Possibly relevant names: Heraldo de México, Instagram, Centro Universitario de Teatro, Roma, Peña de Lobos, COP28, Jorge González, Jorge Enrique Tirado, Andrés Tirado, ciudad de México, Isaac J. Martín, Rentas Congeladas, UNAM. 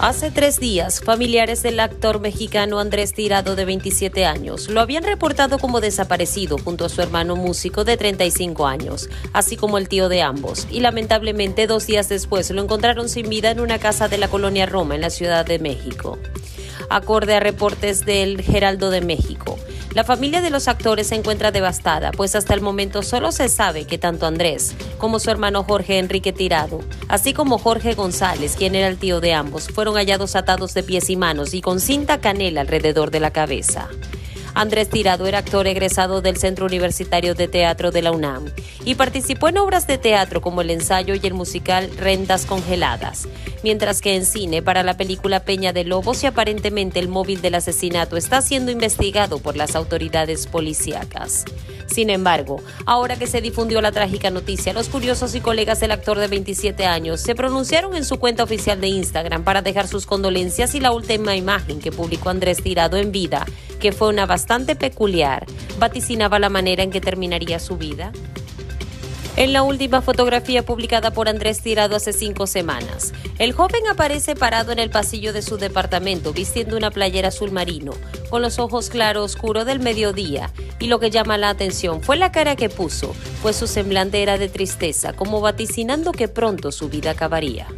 Hace 3 días, familiares del actor mexicano Andrés Tirado, de 27 años, lo habían reportado como desaparecido junto a su hermano músico de 35 años, así como el tío de ambos, y lamentablemente 2 días después lo encontraron sin vida en una casa de la colonia Roma en la Ciudad de México. Acorde a reportes del Heraldo de México, la familia de los actores se encuentra devastada, pues hasta el momento solo se sabe que tanto Andrés como su hermano Jorge Enrique Tirado, así como Jorge González, quien era el tío de ambos, fueron hallados atados de pies y manos y con cinta canela alrededor de la cabeza. Andrés Tirado era actor egresado del Centro Universitario de Teatro de la UNAM y participó en obras de teatro como el ensayo y el musical Rentas Congeladas, mientras que en cine para la película Peña de Lobos, y aparentemente el móvil del asesinato está siendo investigado por las autoridades policíacas. Sin embargo, ahora que se difundió la trágica noticia, los curiosos y colegas del actor de 27 años se pronunciaron en su cuenta oficial de Instagram para dejar sus condolencias y la última imagen que publicó Andrés Tirado en vida, que fue una bastante peculiar, vaticinaba la manera en que terminaría su vida. En la última fotografía publicada por Andrés Tirado hace 5 semanas, el joven aparece parado en el pasillo de su departamento vistiendo una playera azul marino, con los ojos claro oscuro del mediodía, y lo que llama la atención fue la cara que puso, pues su semblante era de tristeza, como vaticinando que pronto su vida acabaría.